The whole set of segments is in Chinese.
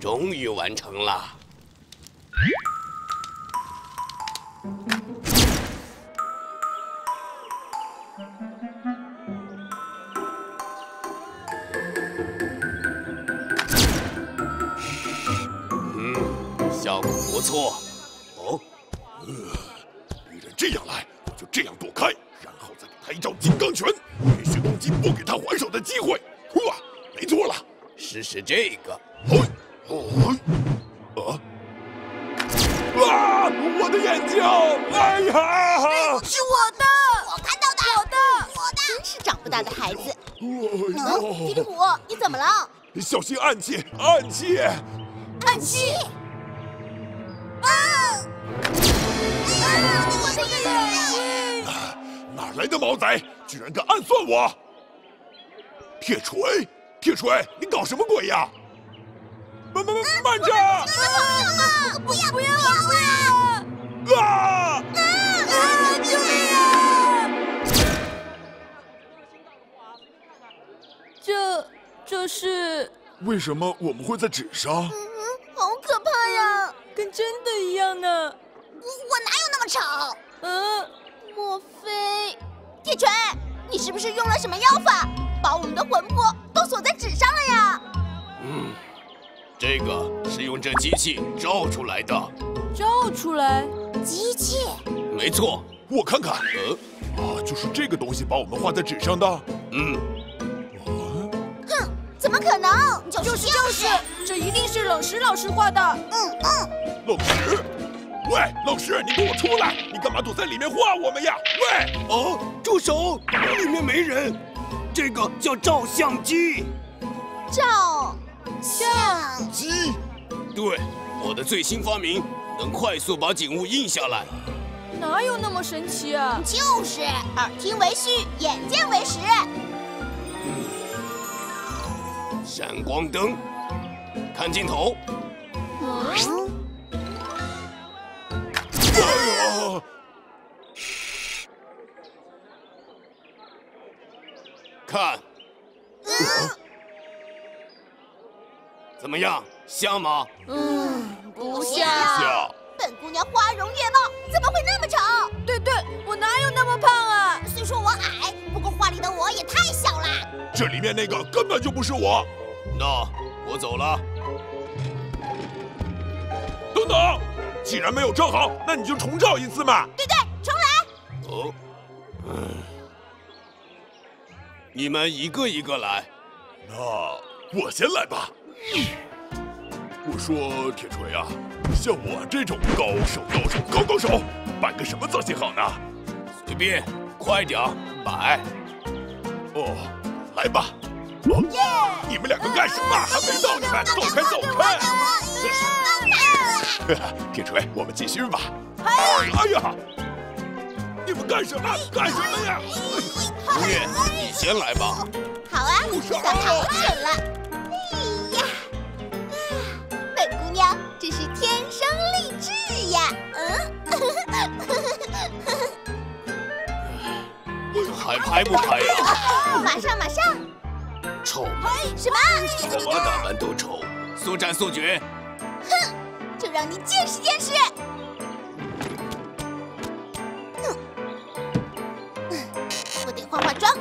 终于完成了。 效果不错哦，女人这样来，我就这样躲开，然后再给她一招金刚拳，连续攻击，不给她还手的机会。哇，没错了，试试这个。啊！我的眼睛！哎呀！是我的，我看到的，我的，我的，真是长不大的孩子。霹雳虎，你怎么了？小心暗器！暗器！暗器！ 哪来的毛仔，居然敢暗算我！铁锤，铁锤，你搞什么鬼呀？慢着！不要！啊！救命啊！这是为什么我们会在纸上？好可怕呀！ 跟真的一样呢！我哪有那么丑？莫非铁锤，你是不是用了什么妖法，把我们的魂魄都锁在纸上了呀？这个是用这机器照出来的。照出来？机器？没错，我看看。就是这个东西把我们画在纸上的。哼，怎么可能？就是。 这一定是冷石老师画的。冷石，喂，冷石，你给我出来！你干嘛躲在里面画我们呀？喂，住手！里面没人。这个叫照相机。照相机？对，我的最新发明，能快速把景物印下来。哪有那么神奇啊？就是，耳听为虚，眼见为实。闪光灯。 看镜头。看。怎么样，像吗？不像。本姑娘花容月貌，怎么会那么丑？对，我哪有那么胖啊？虽说我矮，不过画里的我也太小了。这里面那个根本就不是我。那。 我走了。等等，既然没有照好，那你就重照一次嘛。对，重来。你们一个一个来。那我先来吧。我说铁锤啊，像我这种高手，摆个什么造型好呢？随便，快点摆。来吧。 你们两个干什么？还没到你们，走开！真是。铁锤，我们继续吧。哎呀，你们干什么呀？吴越，你先来吧。好啊，算好准了。哎呀，本姑娘真是天生丽质呀！还拍不拍呀？马上。 丑什么？好吧，打扮都丑，速战速决。哼，就让你见识见识。我得化化妆。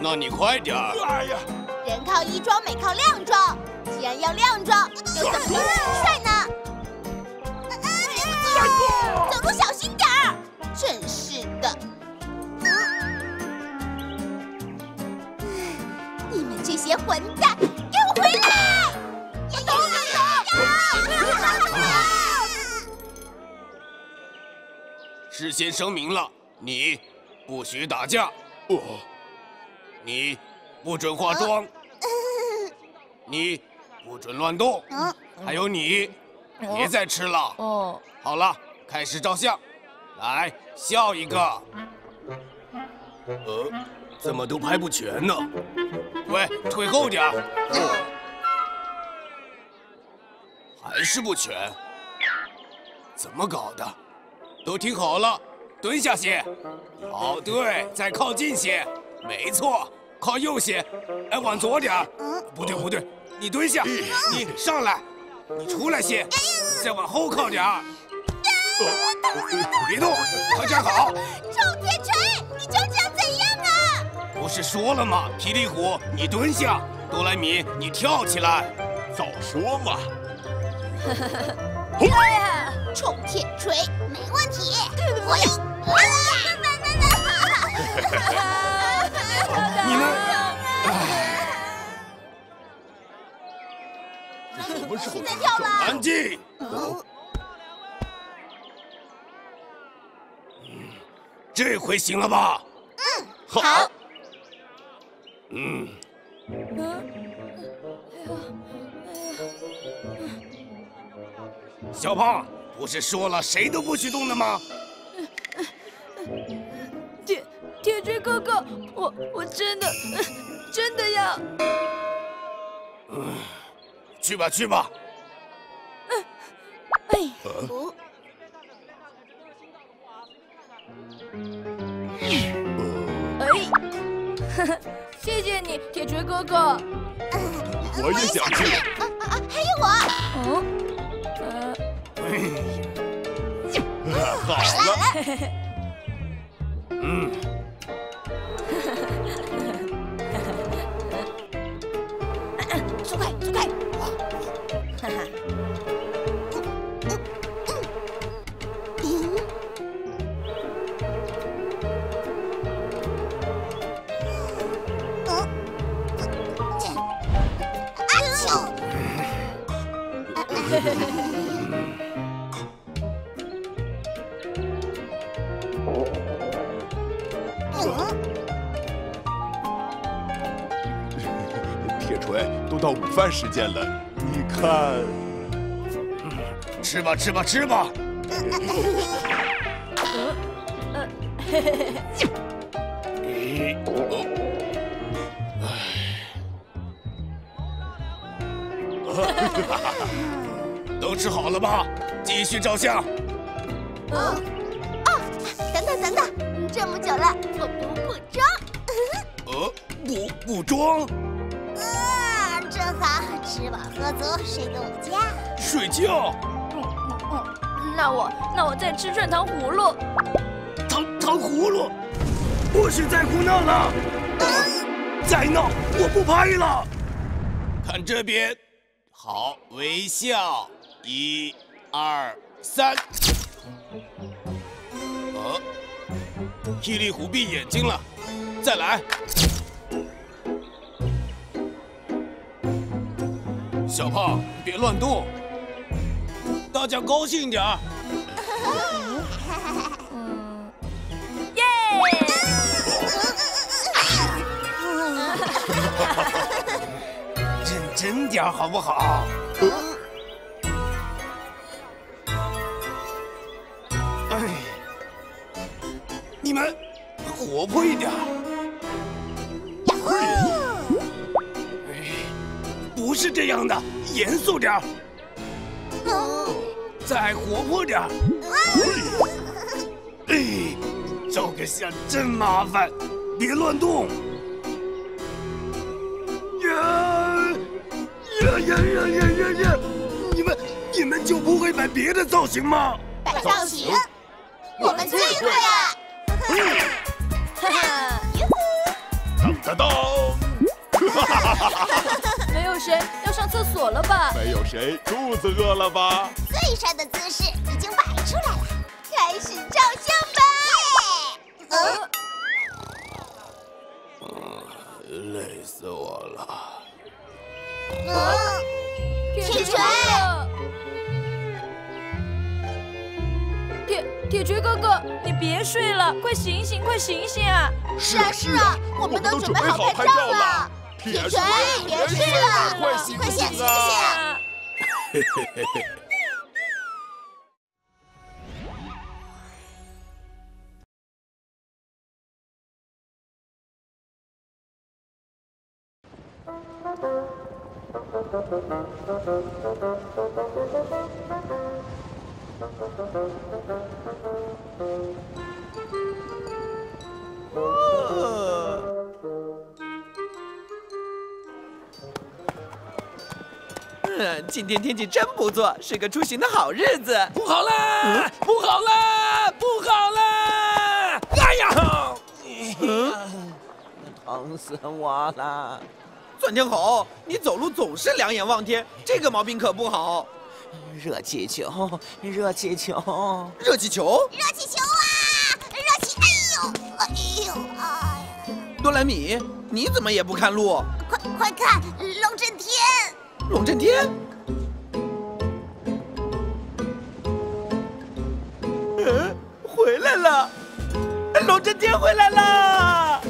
那你快点儿。哎呀，人靠衣装，美靠靓装。既然要靓装，又怎么能帅呢？走路小心点儿，真是的。 这些混蛋，给我回来！走！事先声明了，你不许打架，你不准化妆，你不准乱动，还有你，别再吃了。好了，开始照相，来笑一个。怎么都拍不全呢？ 喂，腿后点儿，还是不全，怎么搞的？都听好了，蹲下些，好，对，再靠近些，没错，靠右斜，哎，往左点儿。不对不对，你蹲下，你上来，你出来些，再往后靠点儿。别动，快站好。赵铁锤，你究竟怎样啊？不是说了吗？霹雳虎，你蹲下；哆来咪，你跳起来。早说嘛！冲铁锤，没问题。我你们，这什么手段？安静。这回行了吧？嗯，好。嗯。小胖，不是说了谁都不许动的吗？铁锤哥哥，我真的要。去吧去吧。哎。哎，谢谢你，铁锤哥哥。我也想去。还有我。好了。速快速快！哈哈。 铁锤，都到午饭时间了，你看，吃吧吃吧吃吧。都吃好了吧？继续照相。等等等等，这么久了，我不补妆。补妆？正好吃饱喝足，睡个午觉。睡觉？那我再吃串糖葫芦。糖葫芦？不许再胡闹了！再闹我不拍了。看这边，好，微笑。 1、2、3，霹雳虎闭眼睛了，再来。小胖，别乱动，大家高兴点儿。耶！认真点好不好？ 你们活泼一点，不是这样的，严肃点，再活泼点。哎，照个相真麻烦，别乱动。呀！你们就不会摆别的造型吗？摆造型，我们最会了。 没有谁要上厕所了吧？没有谁肚子饿了吧？最帅的姿势已经摆出来了，开始照相吧！累死我了。铁锤，铁锤哥哥，你别睡了，快醒醒，快醒醒啊！是啊是啊，我们都准备好拍照了。 铁锤，别睡了，快醒醒啊！今天天气真不错，是个出行的好日子。不好啦！不好啦！不好啦！哎呀！疼死我啦！窜天猴，你走路总是两眼望天，这个毛病可不好。热气球，热气球，热气球，热气球啊！热气，哎呦，哎呦，哎呀！多莱米，你怎么也不看路？快看，龙震天！龙震天！嗯，回来了！龙震天回来了！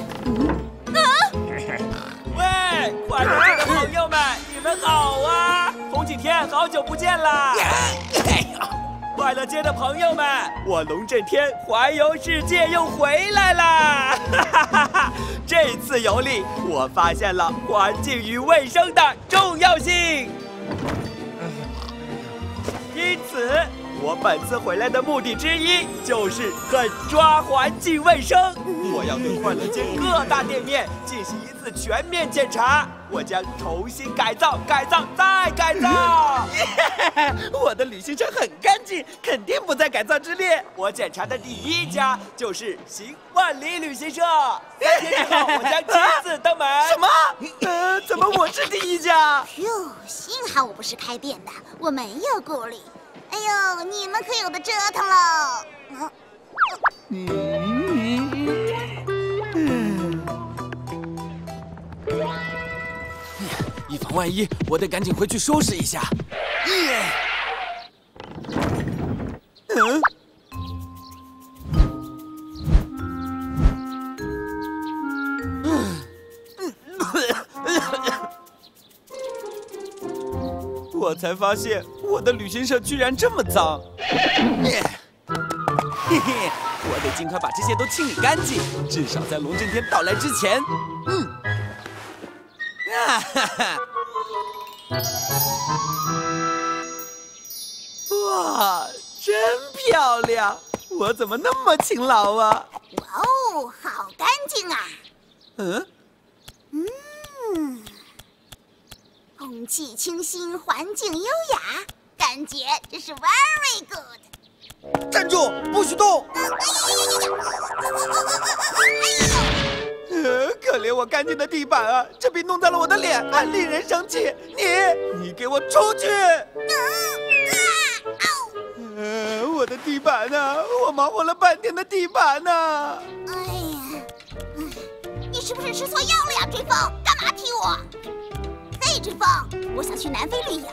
喂，快乐界的朋友们，你们好啊！红景天，好久不见啦！快乐街的朋友们，我龙震天环游世界又回来啦！哈哈哈！这次游历，我发现了环境与卫生的重要性。因此，我本次回来的目的之一就是狠抓环境卫生。我要对快乐街各大店面进行一次全面检查。我将重新改造，改造再改造。我的旅行车很干净，肯定不在改造之列。我检查的第一家就是行万里旅行社。3天之后，我将亲自登门。什么？怎么我是第一家？哟，幸好我不是开店的，我没有顾虑。哎呦，你们可有的折腾喽！以防万一，我得赶紧回去收拾一下。嗯？我才发现我的旅行社居然这么脏，嘿嘿，我得尽快把这些都清理干净，至少在龙震天到来之前。啊哈哈！哇，真漂亮！我怎么那么勤劳啊？哇哦，好干净啊！空气清新，环境优雅，感觉真是 very good。站住！不许动！可怜我干净的地板啊！这笔弄脏了我的脸，还令人生气。你给我出去！我的地板呢？我忙活了半天的地板呢？哎呀，你是不是吃错药了呀，追风？干嘛踢我？追风，我想去南非旅游。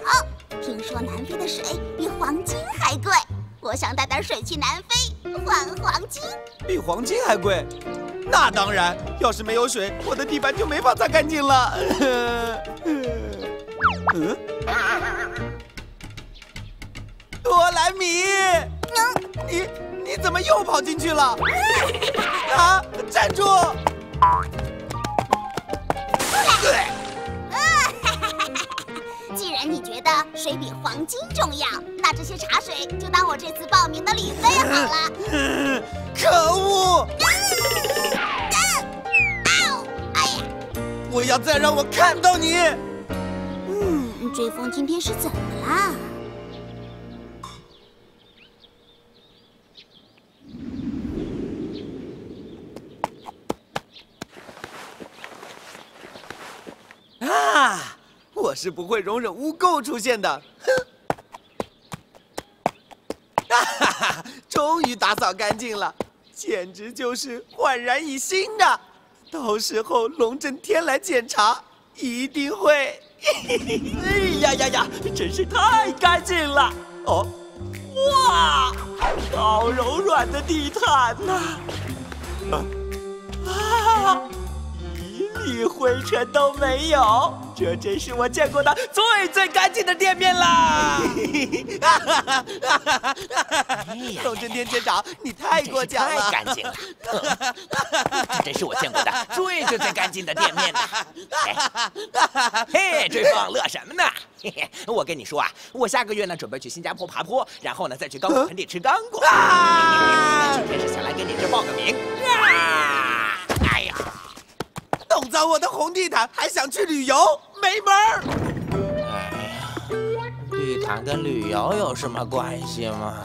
听说南非的水比黄金还贵，我想带点水去南非换黄金。比黄金还贵？那当然，要是没有水，我的地板就没法擦干净了。多莱米，你怎么又跑进去了？啊！站住！既然你觉得水比黄金重要，那这些茶水就当我这次报名的旅费好了。可恶！哎呀！不要再让我看到你！追风今天是怎么啦？我是不会容忍污垢出现的。哈哈！终于打扫干净了，简直就是焕然一新的。到时候龙震天来检查，一定会。哎呀呀呀！真是太干净了。哦，哇，好柔软的地毯呐！一粒灰尘都没有，这真是我见过的最干净的店面啦！龙震天街长，你太过奖了，太干净了，这真是我见过的最干净的店面了。嘿，追风，乐什么呢？我跟你说啊，我下个月呢准备去新加坡爬坡，然后呢再去刚果盆地吃刚果。今天是想来给你这报个名。哎呀！弄脏我的红地毯，还想去旅游，没门儿！哎呀，地毯跟旅游有什么关系吗？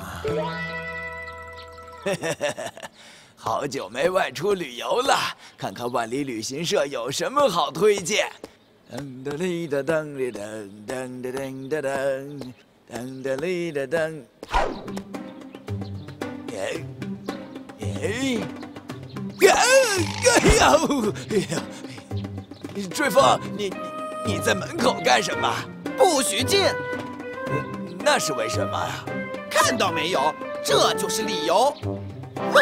好久没外出旅游了，看看万里旅行社有什么好推荐。 噔噔哩噔噔哩噔噔噔噔噔噔噔哩噔噔，耶耶耶！哎呀！追风，你在门口干什么？不许进！那是为什么呀？看到没有，这就是理由。哼！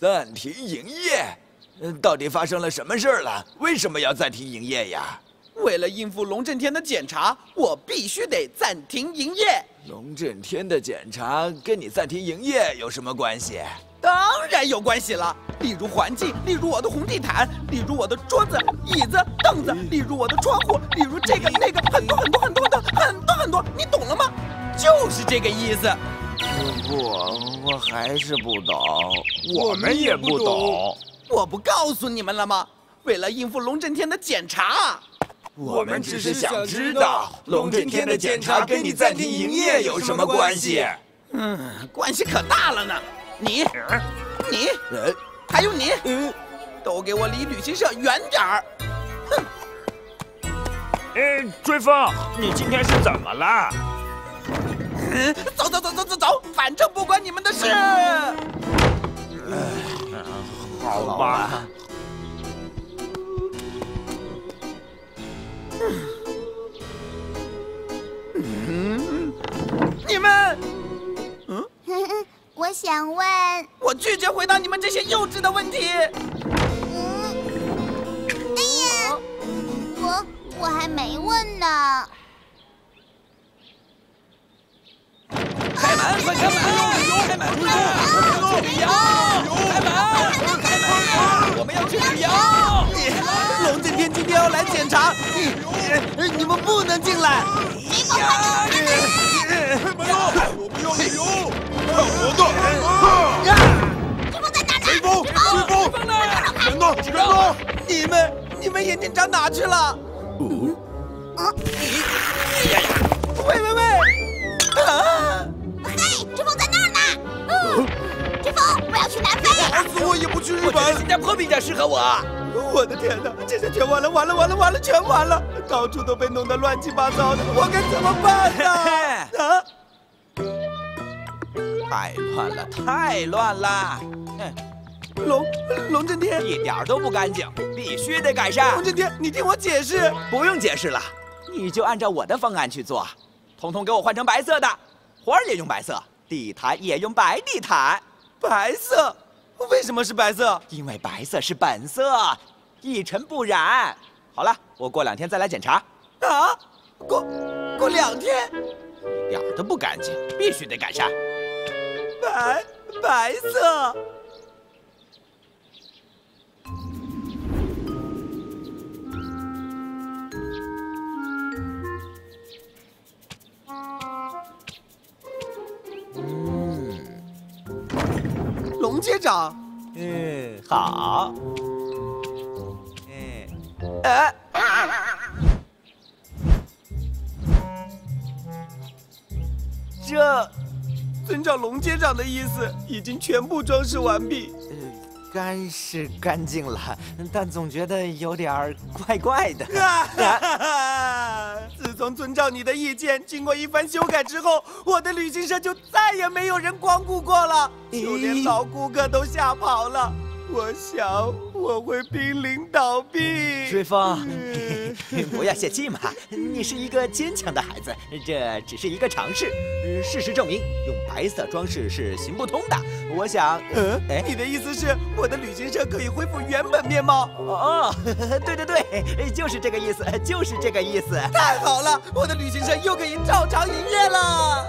暂停营业，到底发生了什么事儿了？为什么要暂停营业呀？为了应付龙震天的检查，我必须得暂停营业。龙震天的检查跟你暂停营业有什么关系？当然有关系了，例如环境，例如我的红地毯，例如我的桌子、椅子、凳子，例如我的窗户，例如这个那个，很多，你懂了吗？就是这个意思。 我还是不懂，我们也不懂。我不告诉你们了吗？为了应付龙震天的检查，我们只是想知道龙震天的检查跟你暂停营业有什么关系。嗯，关系可大了呢。你，还有你，都给我离旅行社远点儿。哼。哎，追风，你今天是怎么了？ 走！反正不关你们的事。好吧。你们，我想问。我拒绝回答你们这些幼稚的问题。哎呀，我还没问呢。 开门！我们要去旅游！龙震天今天要来检查，你们不能进来！我不要旅游！看我的！追风在哪呢？追风呢？人呢？你们眼睛长哪去了？喂！啊！ 嘿，志峰在那儿呢。志峰，我要去南非。打死我也不去日本。我觉得新加坡比较适合我。我的天哪，这下全完了，全完了！到处都被弄得乱七八糟的，我该怎么办呢？啊！太乱了！龙震天一点都不干净，必须得改善。龙震天，你听我解释。不用解释了，你就按照我的方案去做，统统给我换成白色的。 花儿也用白色，地毯也用白地毯。白色，为什么是白色？因为白色是本色，一尘不染。好了，我过两天再来检查。啊，过两天，一点都不干净，必须得改善。白色。龙街长，好，这，遵照龙街长的意思，已经全部装饰完毕。干是干净了，但总觉得有点怪的。自从遵照你的意见，经过一番修改之后，我的旅行社就再也没有人光顾过了，就连老顾客都吓跑了。我想我会濒临倒闭。追风，不要泄气嘛，你是一个坚强的孩子，这只是一个尝试。事实证明，用白色装饰是行不通的。我想，你的意思是我的旅行社可以恢复原本面貌？哦，对，就是这个意思。太好了，我的旅行社又可以照常营业了。